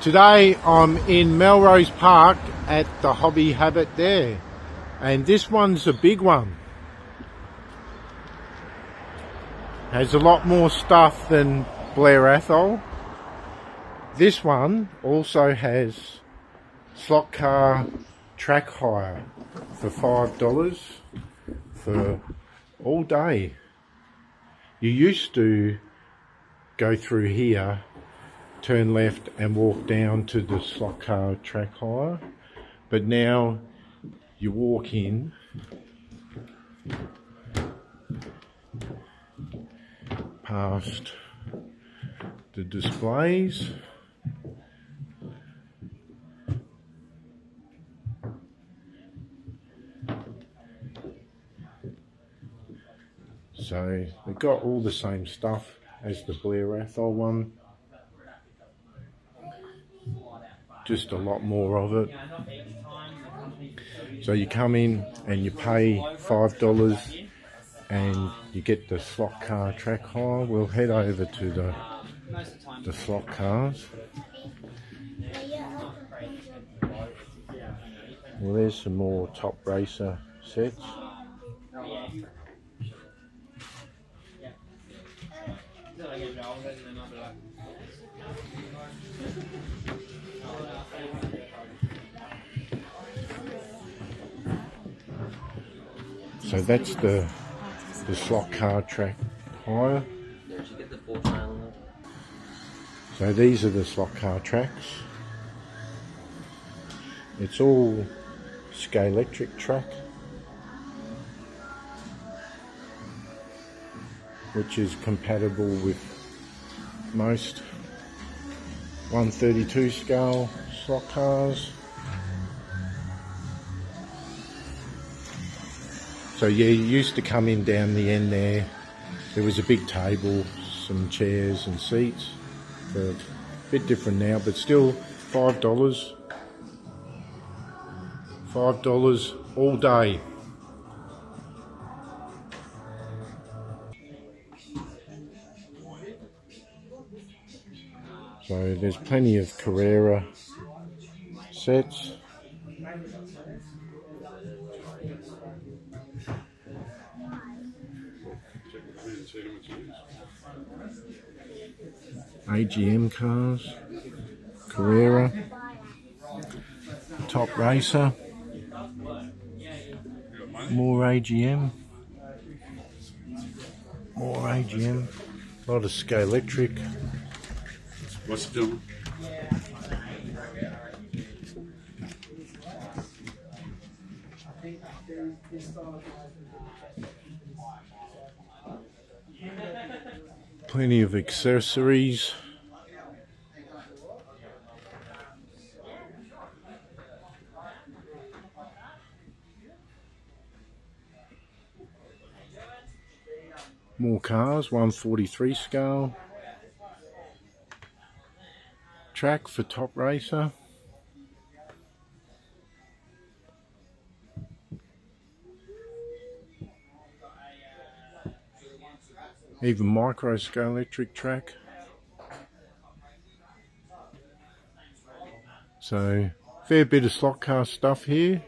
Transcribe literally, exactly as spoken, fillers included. Today I'm in Melrose Park at the Hobby Habit there, and this one's a big one. Has a lot more stuff than Blair Athol. This one also has slot car track hire for five dollars for all day. You used to go through here, turn left and walk down to the slot car track hire, but now you walk in past the displays . So they've got all the same stuff as the Blair Athol one, just a lot more of it. So you come in and you pay five dollars and you get the slot car track hire. We'll head over to the, the slot cars. Well, there's some more Top Racer sets. So that's the the slot car track hire. So these are the slot car tracks. It's all Scalextric track, which is compatible with most one thirty-two scale slot cars. So yeah, you used to come in down the end there. There was a big table, some chairs and seats. They're a bit different now, but still five dollars. five dollars all day. So there's plenty of Carrera sets. A G M cars, Carrera, Top Racer, more A G M, more A G M, a lot of Scalextric. What's it doing? Plenty of accessories. More cars, one forty-three scale. Track for Top Racer. Even micro Scalextric track. So fair bit of slot car stuff here.